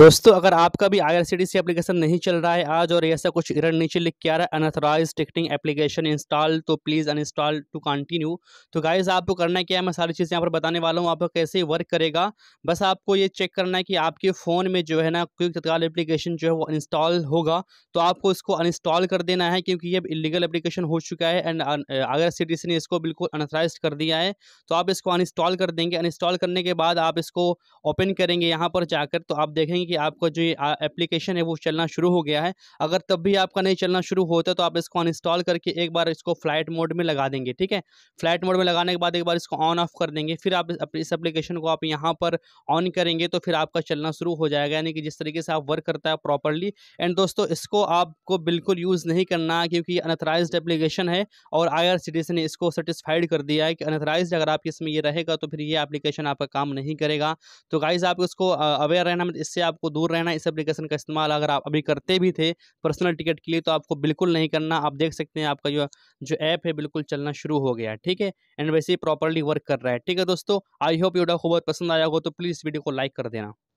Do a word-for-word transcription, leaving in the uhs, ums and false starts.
दोस्तों अगर आपका भी I R C T C application नहीं चल रहा है आज और ऐसा कुछ एरर नीचे लिख के आ रहा है अनऑथराइज्ड टिकटिंग एप्लीकेशन इंस्टॉल तो प्लीज़ अनइंस्टॉल टू कंटिन्यू, तो गाइस आपको करना क्या है मैं सारी चीज़ें यहाँ पर बताने वाला हूँ, आपको कैसे वर्क करेगा। बस आपको ये चेक करना है कि आपके फ़ोन में जो है ना क्विक तत्काल एप्लीकेशन जो है वो इंस्टॉल होगा तो आपको इसको अनइंस्टॉल कर देना है क्योंकि ये इलीगल एप्लीकेशन हो चुका है and I R C T C ने इसको बिल्कुल अनऑथराइज्ड कर दिया है। तो आप इसको अनइंस्टॉल कर देंगे, अनइंस्टॉल करने के बाद आप इसको ओपन करेंगे यहाँ पर जाकर तो आप देखेंगे कि आपका जो एप्लीकेशन है वो चलना शुरू हो गया है। अगर तब भी आपका नहीं चलना शुरू होता तो आप इसको अनइंस्टॉल करके एक बार इसको फ्लाइट मोड में लगा देंगे, ठीक है। फ्लाइट मोड में लगाने के बाद एक बार इसको ऑन ऑफ कर देंगे, फिर आप इस एप्लीकेशन को आप यहाँ पर ऑन करेंगे तो फिर आपका चलना शुरू हो जाएगा, यानी कि जिस तरीके से आप वर्क करता है प्रॉपरली। एंड दोस्तों इसको आपको बिल्कुल यूज़ नहीं करना क्योंकि अनऑथराइज्ड एप्लीकेशन है और आई आर सी टी सी ने इसको सेटिस्फाइड कर दिया है कि अनऑथराइज्ड अगर आपके इसमें ये रहेगा तो फिर ये एप्लीकेशन आपका काम नहीं करेगा। तो गाइज आप इसको अवेयर रहना, इससे आपको दूर रहना। इस एप्लीकेशन का इस्तेमाल अगर आप अभी करते भी थे पर्सनल टिकट के लिए तो आपको बिल्कुल नहीं करना। आप देख सकते हैं आपका जो जो ऐप है बिल्कुल चलना शुरू हो गया, ठीक है, एंड वैसे ही प्रॉपरली वर्क कर रहा है, ठीक है दोस्तों। आई होप ये वीडियो को बहुत पसंद आया हो तो प्लीज़ वीडियो को लाइक कर देना।